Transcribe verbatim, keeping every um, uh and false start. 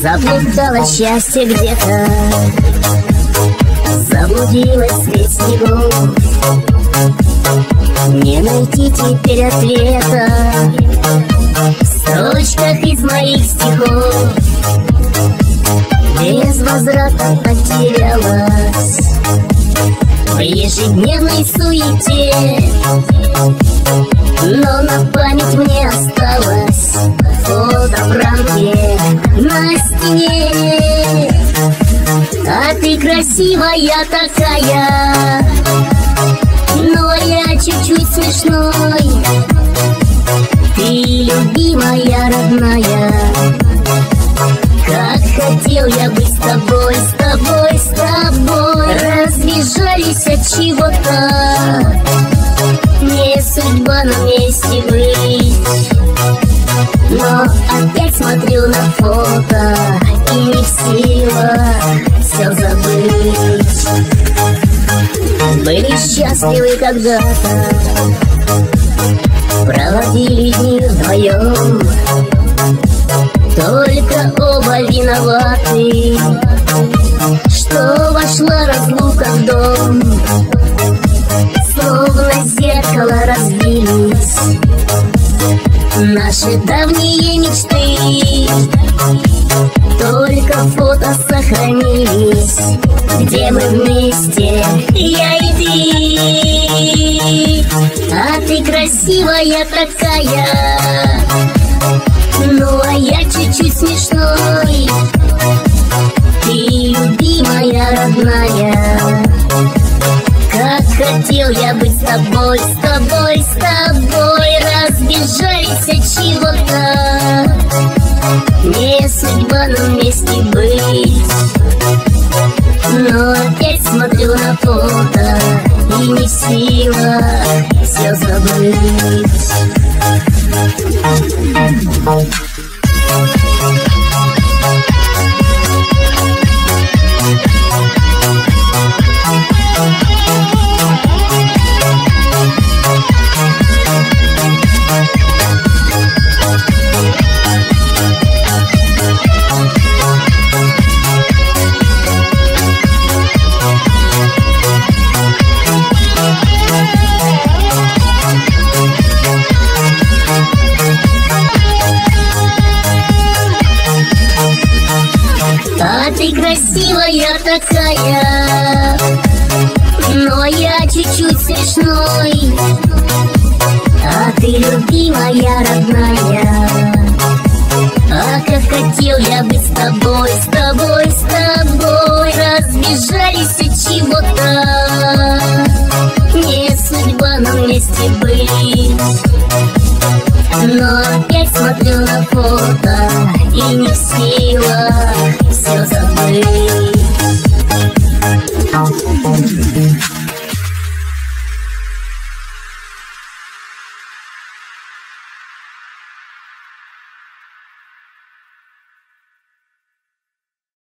Заплутало счастье где-то, заблудилась средь снегов. Не найти теперь ответа в строчках из моих стихов. Без возврата потерялась в ежедневной суете, но на память мне осталось фото в рамке на стене. А ты красивая такая, но я чуть-чуть смешной. Ты любимая, родная, как хотел я быть с тобой, с тобой, с тобой. Разбежались от чего-то, не судьба на месте быть. Но опять смотрю на фото и не в силах все забыть. Были счастливы когда-то, проводили дни вдвоем. Только оба виноваты, что вошла разлука в дом. Словно зеркало разбились наши давние мечты, только фото сохранились, где мы вместе, я и ты. А ты красивая такая, ну а я чуть-чуть смешной. Ты любимая, родная, как хотел я быть с тобой, с тобой, с тобой. Разбежались от чего-то, не судьба нам вместе быть. Но опять смотрю на фото и не в силах все забыть. А ты красивая такая, но я чуть-чуть смешной. А ты любимая, родная, а как хотел я быть с тобой, с тобой, с тобой. Разбежались от чего-то, не судьба нам вместе быть. Но опять смотрю на фото и не в силах все забыть.